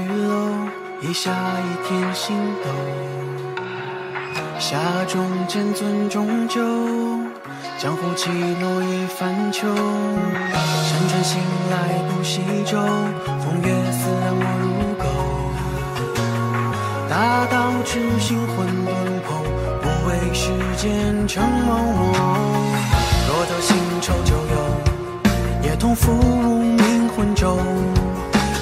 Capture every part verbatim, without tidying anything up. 雨楼，一夏一天星斗。夏种千樽终究，江湖起落一翻秋。山川醒来不息舟，风月似让我入钩。大道痴心混沌空，不为世间成朦胧。若得新愁旧忧，也同赴冥魂舟。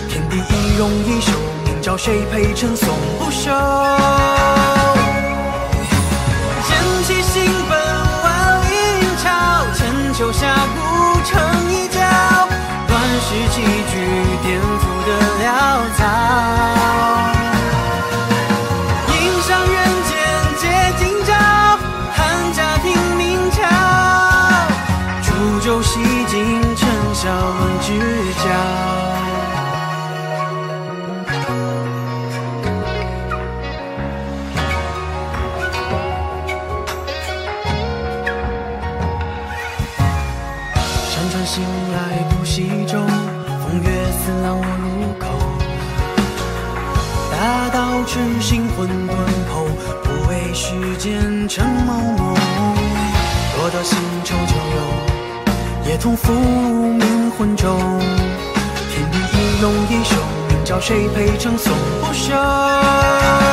天地一荣一休，明朝谁陪臣颂不休？剑起心奔万里云潮，千秋峡谷成一角，乱世棋局颠覆的潦草。吟上人间皆今朝，汉家平明朝，煮酒洗尽尘嚣论知交。 醒来不息舟，风月似浪我入口。大道痴心混沌剖，不为世间成朦胧。若得新愁旧忧，也同赴冥魂舟。天地一荣一休，明朝谁陪称颂不休？